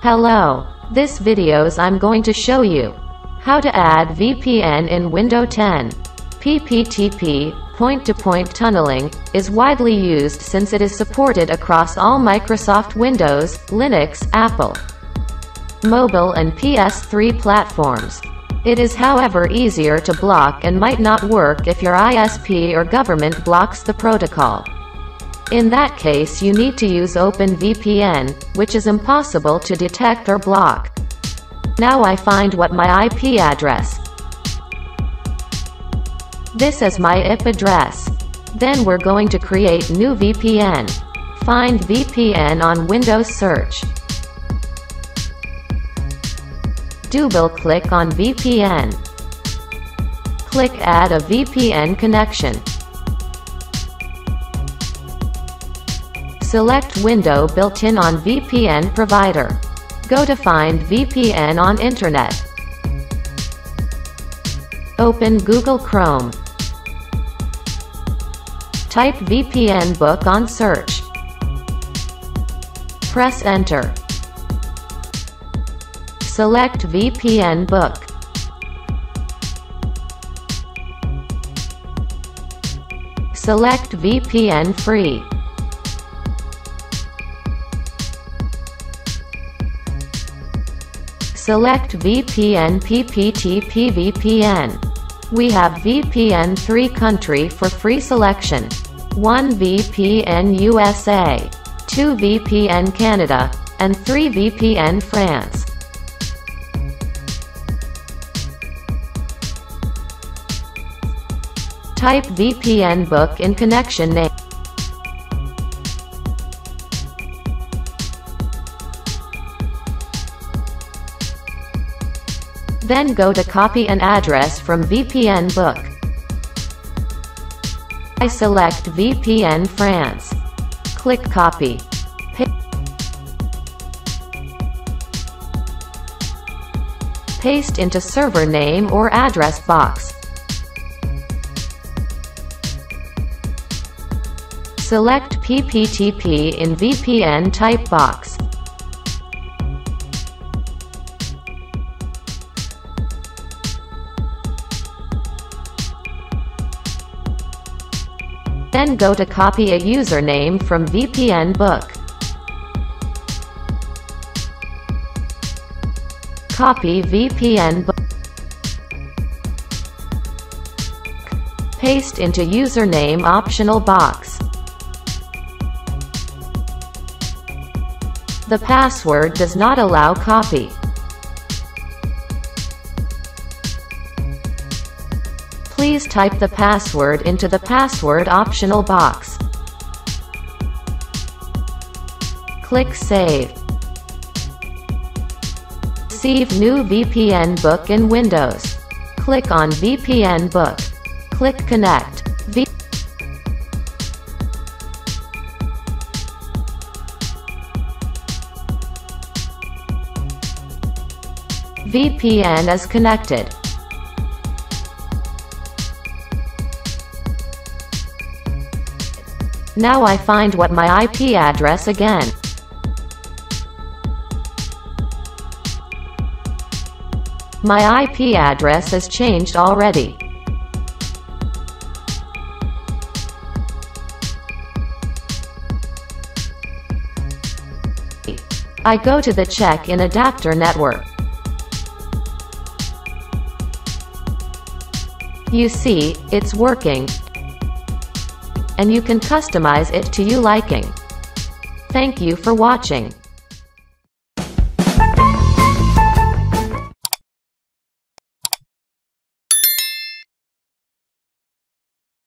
Hello. This videos I'm going to show you how to add VPN in Windows 10. PPTP, point-to-point tunneling, is widely used since it is supported across all Microsoft Windows, Linux, Apple, mobile and PS3 platforms. It is however easier to block and might not work if your ISP or government blocks the protocol. In that case you need to use OpenVPN, which is impossible to detect or block. Now I find what my IP address. This is my IP address. Then we're going to create new VPN. Find VPN on Windows search. Double-click on VPN. Click Add a VPN connection. Select Window built-in on VPN provider. Go to Find VPN on Internet. Open Google Chrome. Type VPN Book on search. Press Enter. Select VPN Book. Select VPN Free. Select VPN PPTP VPN. We have VPN 3 country for free selection. 1 VPN USA, 2 VPN Canada, and 3 VPN France. Type VPN Book in connection name. Then go to copy an address from VPN Book. I select VPN France. Click copy. Paste into server name or address box. Select PPTP in VPN type box. Then go to copy a username from VPN Book. Copy VPN Book. Paste into username optional box. The password does not allow copy. Please type the password into the password optional box. Click Save. Save new VPN Book in Windows. Click on VPN Book. Click Connect. VPN is connected. Now I find what my IP address again. My IP address has changed already. I go to the check-in adapter network. You see, it's working. And you can customize it to your liking. Thank you for watching.